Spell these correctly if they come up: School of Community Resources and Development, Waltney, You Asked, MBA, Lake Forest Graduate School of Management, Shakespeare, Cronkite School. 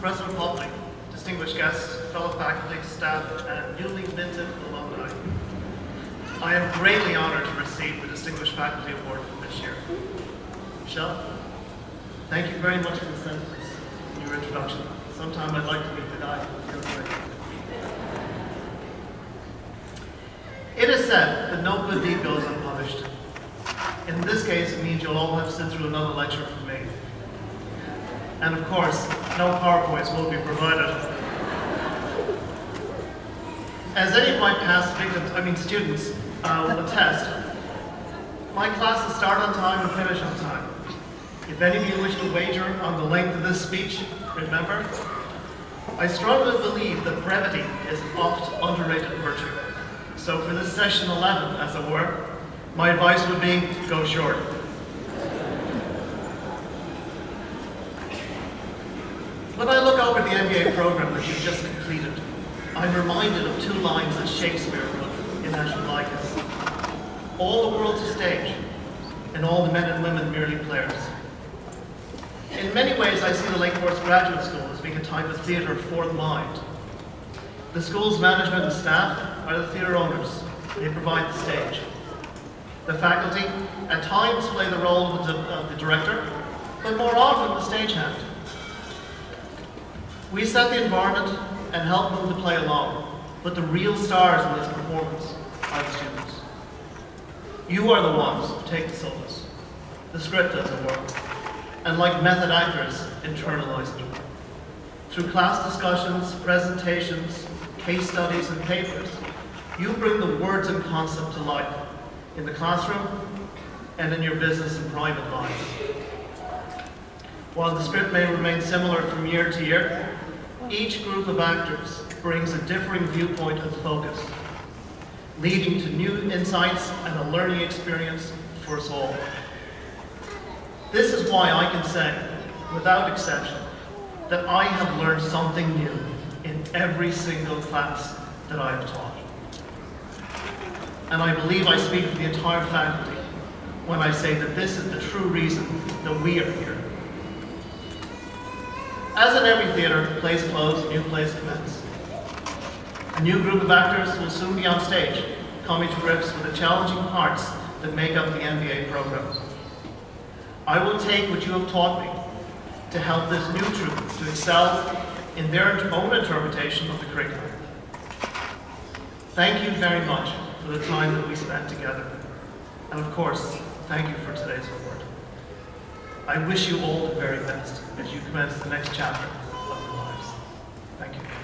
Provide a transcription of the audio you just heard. President Waltney, distinguished guests, fellow faculty, staff, and newly minted alumni, I am greatly honored to receive the Distinguished Faculty Award for this year. Michelle, thank you very much for the sentence in your introduction. Sometime I'd like to meet the guy. It is said that no good deed goes unpunished. In this case, it means you'll all have to sit through another lecture from me. And of course, no PowerPoints will be provided. As any of my past students, will attest, my classes start on time and finish on time. If any of you wish to wager on the length of this speech, remember, I strongly believe that brevity is an oft underrated virtue. So for this session 11, as it were, my advice would be, go short. When I look over the MBA program that you've just completed, I'm reminded of two lines that Shakespeare wrote in Ashen Lycus. All the world's a stage, and all the men and women merely players. In many ways, I see the Lake Forest Graduate School as being a type of theater for the mind. The school's management and staff are the theater owners. They provide the stage. The faculty at times play the role of the director, but more often the stagehand. We set the environment and help move the play along, but the real stars in this performance are the students. You are the ones who take the syllabus, the script as it were, and like method actors, internalize it. Through class discussions, presentations, case studies, and papers, you bring the words and concept to life, in the classroom, and in your business and private lives. While the script may remain similar from year to year, each group of actors brings a differing viewpoint and focus, leading to new insights and a learning experience for us all. This is why I can say, without exception, that I have learned something new in every single class that I have taught. And I believe I speak for the entire faculty when I say that this is the true reason that we are here. As in every theater, plays close, new plays commence. A new group of actors will soon be on stage, coming to grips with the challenging parts that make up the MBA program. I will take what you have taught me to help this new troupe to excel in their own interpretation of the curriculum. Thank you very much for the time that we spent together. And of course, thank you for today's award. I wish you all the very best as you commence the next chapter of your lives. Thank you.